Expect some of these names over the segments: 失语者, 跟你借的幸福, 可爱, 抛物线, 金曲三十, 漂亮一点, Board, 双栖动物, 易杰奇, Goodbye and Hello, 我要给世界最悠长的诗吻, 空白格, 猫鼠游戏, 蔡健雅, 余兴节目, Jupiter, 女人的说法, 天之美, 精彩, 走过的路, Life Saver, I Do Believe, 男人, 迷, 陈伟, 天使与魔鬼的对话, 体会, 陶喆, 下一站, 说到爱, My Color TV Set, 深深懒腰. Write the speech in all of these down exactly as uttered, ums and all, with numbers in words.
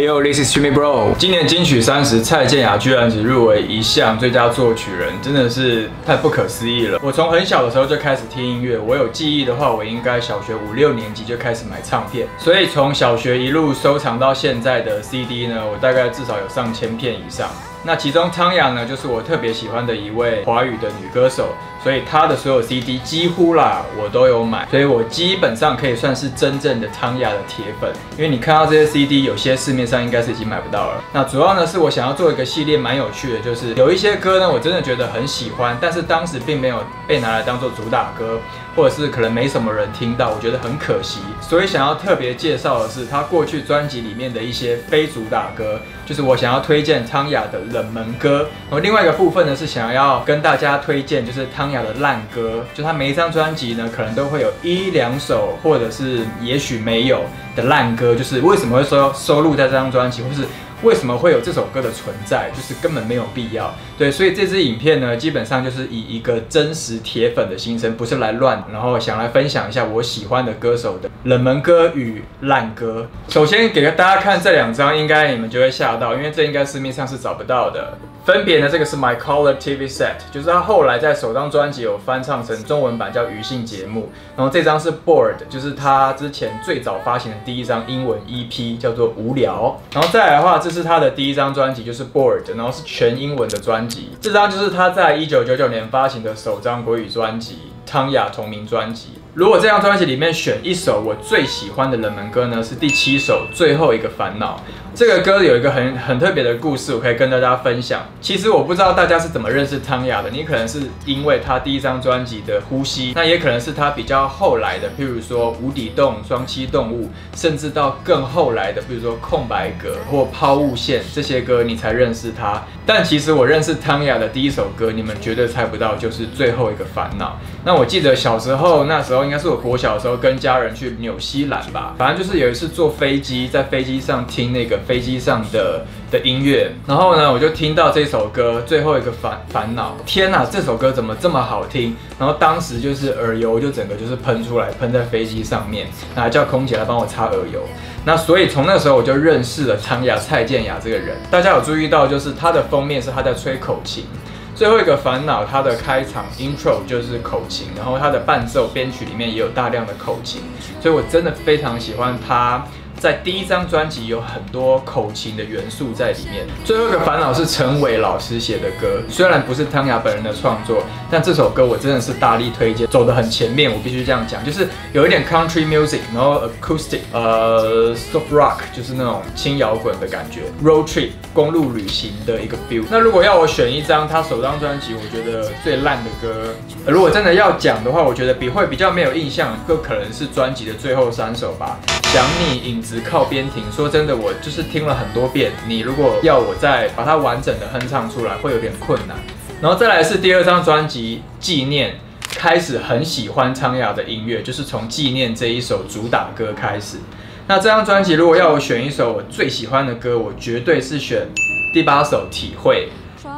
Hey yo, this is Jimmy Bro。今年金曲三十，蔡健雅居然只入围一项最佳作曲人，真的是太不可思议了。我从很小的时候就开始听音乐，我有记忆的话，我应该小学五六年级就开始买唱片，所以从小学一路收藏到现在的 C D 呢，我大概至少有上千片以上。 那其中苍雅呢，就是我特别喜欢的一位华语的女歌手，所以她的所有 C D 几乎啦我都有买，所以我基本上可以算是真正的苍雅的铁粉。因为你看到这些 C D， 有些市面上应该是已经买不到了。那主要呢是我想要做一个系列，蛮有趣的，就是有一些歌呢我真的觉得很喜欢，但是当时并没有被拿来当做主打歌，或者是可能没什么人听到，我觉得很可惜。所以想要特别介绍的是她过去专辑里面的一些非主打歌，就是我想要推荐苍雅的 冷门歌，然后另外一个部分呢是想要跟大家推荐，就是苍雅的烂歌，就她每一张专辑呢，可能都会有一两首，或者是也许没有的烂歌，就是为什么会收收录在这张专辑，或是 为什么会有这首歌的存在？就是根本没有必要。对，所以这支影片呢，基本上就是以一个真实铁粉的心声，不是来乱，然后想来分享一下我喜欢的歌手的冷门歌与烂歌。首先给大家看这两张，应该你们就会吓到，因为这应该市面上是找不到的。分别呢，这个是 My Color T V Set， 就是他后来在首张专辑有翻唱成中文版叫《余兴节目》，然后这张是 Board， 就是他之前最早发行的第一张英文 E P， 叫做《无聊》。然后再来的话，这 这是他的第一张专辑，就是 Board， 然后是全英文的专辑。这张就是他在一九九九年发行的首张国语专辑《苍雅》同名专辑。如果这张专辑里面选一首我最喜欢的冷门歌呢，是第七首《最后一个烦恼》。这个歌有一个很很特别的故事，我可以跟大家分享。其实我不知道大家是怎么认识苍雅的，你可能是因为他第一张专辑的《呼吸》，那也可能是他比较后来的，譬如说《无底洞》《双栖动物》，甚至到更后来的，譬如说《空白格》或《抛物线》这些歌，你才认识他。但其实我认识苍雅的第一首歌，你们绝对猜不到，就是《最后一个烦恼》。那我记得小时候，那时候应该是我国小的时候，跟家人去纽西兰吧，反正就是有一次坐飞机，在飞机上听那个 飞机上的的音乐，然后呢，我就听到这首歌《最后一个烦烦恼》，天哪，这首歌怎么这么好听？然后当时就是耳油就整个就是喷出来，喷在飞机上面，然后叫空姐来帮我擦耳油。那所以从那时候我就认识了苍雅蔡健雅这个人。大家有注意到，就是她的封面是她在吹口琴。 最后一个烦恼，它的开场 intro 就是口琴，然后它的伴奏编曲里面也有大量的口琴，所以我真的非常喜欢它。在第一张专辑有很多口琴的元素在里面。最后一个烦恼是陈伟老师写的歌，虽然不是苍雅本人的创作，但这首歌我真的是大力推荐，走得很前面，我必须这样讲，就是有一点 country music， 然后 acoustic， 呃 soft rock， 就是那种轻摇滚的感觉 ，road trip 公路旅行的一个 feel。那如果要我选一张他首张 这张专辑我觉得最烂的歌，如果真的要讲的话，我觉得比会比较没有印象，就可能是专辑的最后三首吧。想你、影子、靠边停。说真的，我就是听了很多遍，你如果要我再把它完整的哼唱出来，会有点困难。然后再来是第二张专辑《纪念》，开始很喜欢苍雅的音乐，就是从《纪念》这一首主打歌开始。那这张专辑如果要我选一首我最喜欢的歌，我绝对是选第八首《体会》。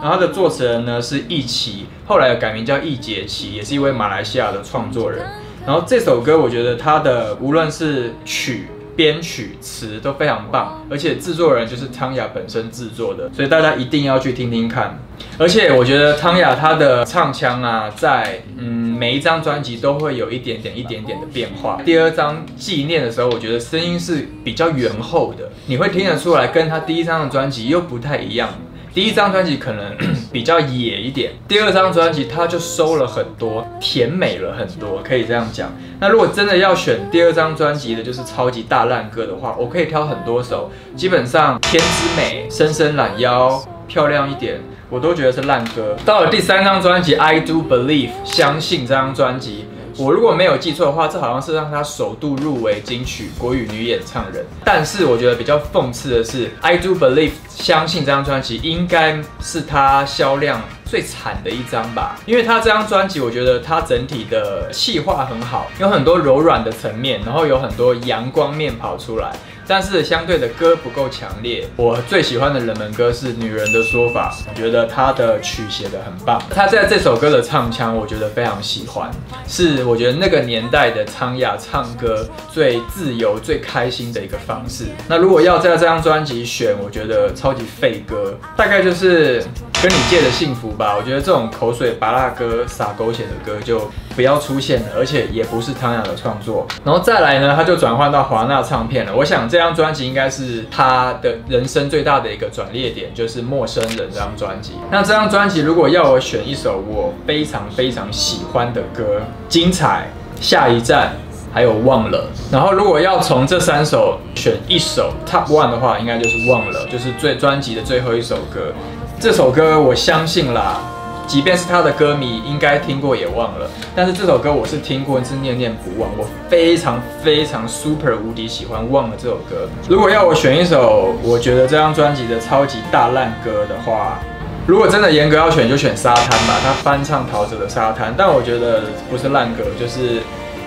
然后它的作词人呢是易祺，后来改名叫易杰奇，也是一位马来西亚的创作人。然后这首歌我觉得它的无论是曲、编曲、词都非常棒，而且制作人就是苍雅本身制作的，所以大家一定要去听听看。而且我觉得苍雅她的唱腔啊，在嗯每一张专辑都会有一点点、一点点的变化。第二张纪念的时候，我觉得声音是比较圆厚的，你会听得出来跟她第一张的专辑又不太一样。 第一张专辑可能比较野一点，第二张专辑它就收了很多，甜美了很多，可以这样讲。那如果真的要选第二张专辑的，就是超级大烂歌的话，我可以挑很多首，基本上《天之美》《深深懒腰》《漂亮一点》，我都觉得是烂歌。到了第三张专辑《I Do Believe》相信这张专辑。 我如果没有记错的话，这好像是让她首度入围金曲国语女演唱人。但是我觉得比较讽刺的是，《I Do Believe》相信这张专辑应该是她销量 最惨的一张吧，因为他这张专辑，我觉得他整体的气化很好，有很多柔软的层面，然后有很多阳光面跑出来。但是相对的歌不够强烈。我最喜欢的冷门歌是《女人的说法》，我觉得她的曲写得很棒。她在这首歌的唱腔，我觉得非常喜欢，是我觉得那个年代的苍雅唱歌最自由、最开心的一个方式。那如果要在这张专辑选，我觉得超级废歌，大概就是《跟你借的幸福》吧。我觉得这种口水拔辣歌、撒狗血的歌就不要出现了，而且也不是苍雅的创作。然后再来呢，他就转换到华纳唱片了。我想这张专辑应该是他的人生最大的一个转捩点，就是《陌生人》这张专辑。那这张专辑如果要我选一首我非常非常喜欢的歌，《精彩》、《下一站》还有《忘了》。然后如果要从这三首选一首 Top One 的话，应该就是《忘了》，就是最专辑的最后一首歌。这首歌我相信啦，即便是他的歌迷应该听过也忘了，但是这首歌我是听过，是念念不忘。我非常非常 super 无敌喜欢忘了这首歌。如果要我选一首我觉得这张专辑的超级大烂歌的话，如果真的严格要选，就选《沙滩》吧。他翻唱陶喆的《沙滩》，但我觉得不是烂歌，就是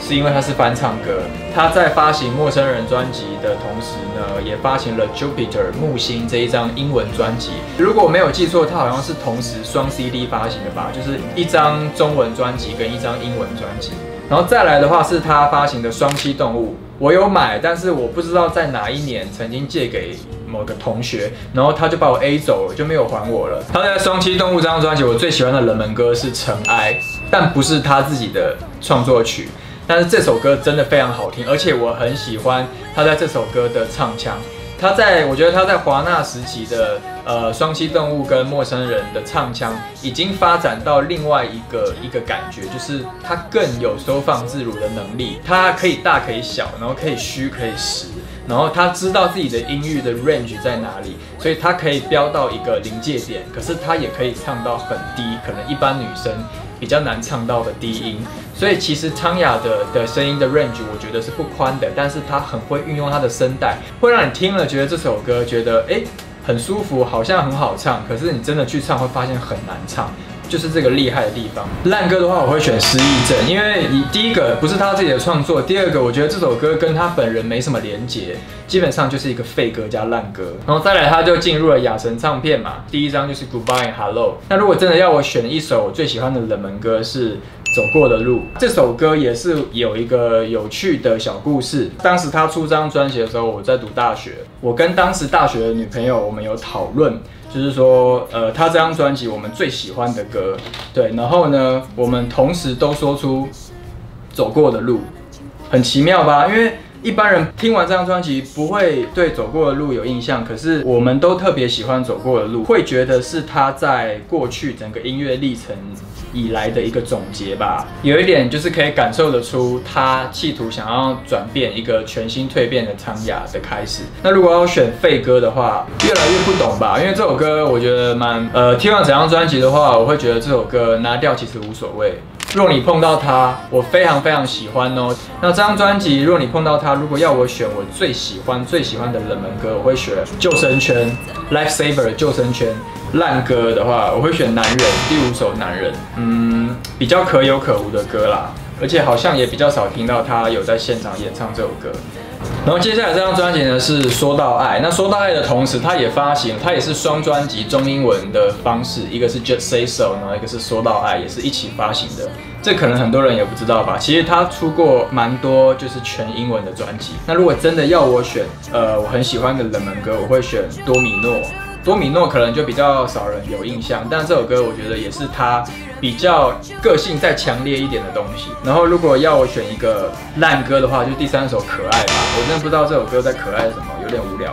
是因为他是翻唱歌。他在发行《陌生人》专辑的同时呢，也发行了《Jupiter》木星这一张英文专辑。如果我没有记错，他好像是同时双 C D 发行的吧，就是一张中文专辑跟一张英文专辑。然后再来的话是他发行的《双栖动物》，我有买，但是我不知道在哪一年曾经借给某个同学，然后他就把我 A 走了，就没有还我了。他在《双栖动物》这张专辑，我最喜欢的冷门歌是《尘埃》，但不是他自己的创作曲。但是这首歌真的非常好听，而且我很喜欢他在这首歌的唱腔。他在我觉得他在华纳时期的呃双栖动物跟陌生人的唱腔已经发展到另外一个一个感觉，就是他更有收放自如的能力，他可以大可以小，然后可以虚可以实。然后他知道自己的音域的 range 在哪里，所以他可以飙到一个临界点，可是他也可以唱到很低，可能一般女生比较难唱到的低音。所以其实苍雅的的声音的 range 我觉得是不宽的，但是他很会运用他的声带，会让你听了觉得这首歌觉得哎很舒服，好像很好唱，可是你真的去唱会发现很难唱。就是这个厉害的地方。烂歌的话，我会选《失忆症》，因为第一个不是他自己的创作，第二个我觉得这首歌跟他本人没什么连结，基本上就是一个废歌加烂歌。然后再来，他就进入了雅神唱片嘛，第一张就是《Goodbye and Hello》。那如果真的要我选一首我最喜欢的冷门歌是《走过的路》，这首歌也是有一个有趣的小故事。当时他出这张专辑的时候，我在读大学，我跟当时大学的女朋友我们有讨论。就是说，呃，他这张专辑我们最喜欢的歌，对，然后呢，我们同时都说出走过的路，很奇妙吧？因为一般人听完这张专辑不会对走过的路有印象，可是我们都特别喜欢走过的路，会觉得是他在过去整个音乐历程以来的一个总结吧。有一点就是可以感受得出他企图想要转变一个全新蜕变的苍雅的开始。那如果要选废歌的话，越来越不懂吧，因为这首歌我觉得蛮呃，听完整张专辑的话，我会觉得这首歌拿掉其实无所谓。若你碰到他，我非常非常喜欢哦。那这张专辑，若你碰到他，如果要我选我最喜欢最喜欢的冷门歌，我会选《救生圈》（Life Saver）。救生圈烂歌的话，我会选《男人》第五首《男人》，嗯，比较可有可无的歌啦，而且好像也比较少听到他有在现场演唱这首歌。然后接下来这张专辑呢是《说到爱》，那《说到爱》的同时，它也发行，它也是双专辑中英文的方式，一个是 Just Say So， 然后一个是《说到爱》，也是一起发行的。这可能很多人也不知道吧？其实他出过蛮多就是全英文的专辑。那如果真的要我选，呃，我很喜欢的冷门歌，我会选《多米诺》。多米诺可能就比较少人有印象，但这首歌我觉得也是他比较个性再强烈一点的东西。然后如果要我选一个烂歌的话，就第三首《可爱》吧。我真的不知道这首歌在可爱什么，有点无聊。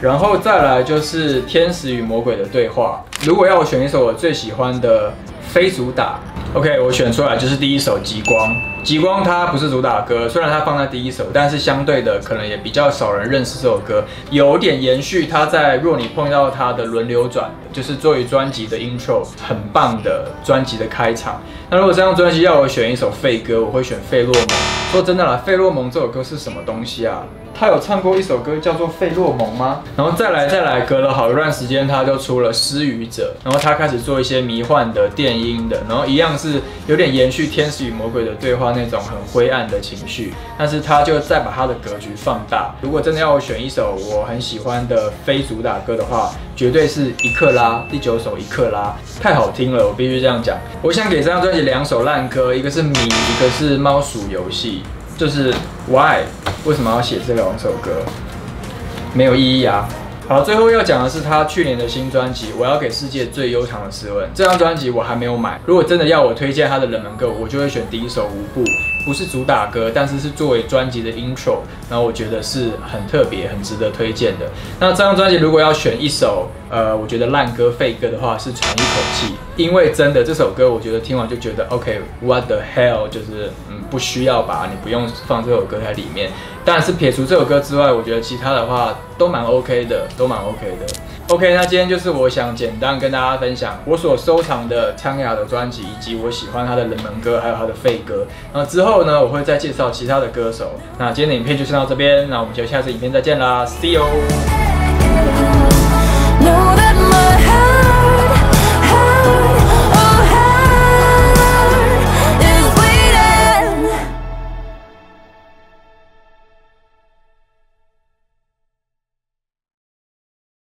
然后再来就是《天使与魔鬼的对话》。如果要我选一首我最喜欢的非主打 ，OK， 我选出来就是第一首《极光》。极光它不是主打歌，虽然它放在第一首，但是相对的可能也比较少人认识这首歌，有点延续它在若你碰到它的轮流转，就是作为专辑的 intro， 很棒的专辑的开场。那如果这张专辑要我选一首废歌，我会选《费洛蒙》。说真的啦，《费洛蒙》这首歌是什么东西啊？他有唱过一首歌叫做《费洛蒙》吗？然后再来再来，隔了好一段时间，他就出了《失语者》，然后他开始做一些迷幻的、电音的，然后一样是有点延续《天使与魔鬼的对话》那种很灰暗的情绪，但是他就再把他的格局放大。如果真的要我选一首我很喜欢的非主打歌的话，绝对是一克拉第九首《一克拉》，太好听了，我必须这样讲。我想给这张专辑两首烂歌，一个是《迷》，一个是《猫鼠游戏》。就是 why 为什么要写这两首歌，没有意义啊！好，最后要讲的是他去年的新专辑《我要给世界最悠长的诗吻》。这张专辑我还没有买，如果真的要我推荐他的冷门歌，我就会选第一首《无步》，不是主打歌，但是是作为专辑的 intro， 然后我觉得是很特别、很值得推荐的。那这张专辑如果要选一首，呃，我觉得烂歌、废歌的话，是喘一口气，因为真的这首歌，我觉得听完就觉得 OK，what the hell， 就是嗯，不需要吧，你不用放这首歌在里面。当然是撇除这首歌之外，我觉得其他的话都蛮 OK 的，都蛮 OK 的。OK， 那今天就是我想简单跟大家分享我所收藏的昌雅的专辑，以及我喜欢他的冷门歌，还有他的废歌。那之后呢，我会再介绍其他的歌手。那今天的影片就先到这边，那我们就下次影片再见啦 ，See you。Know that my heart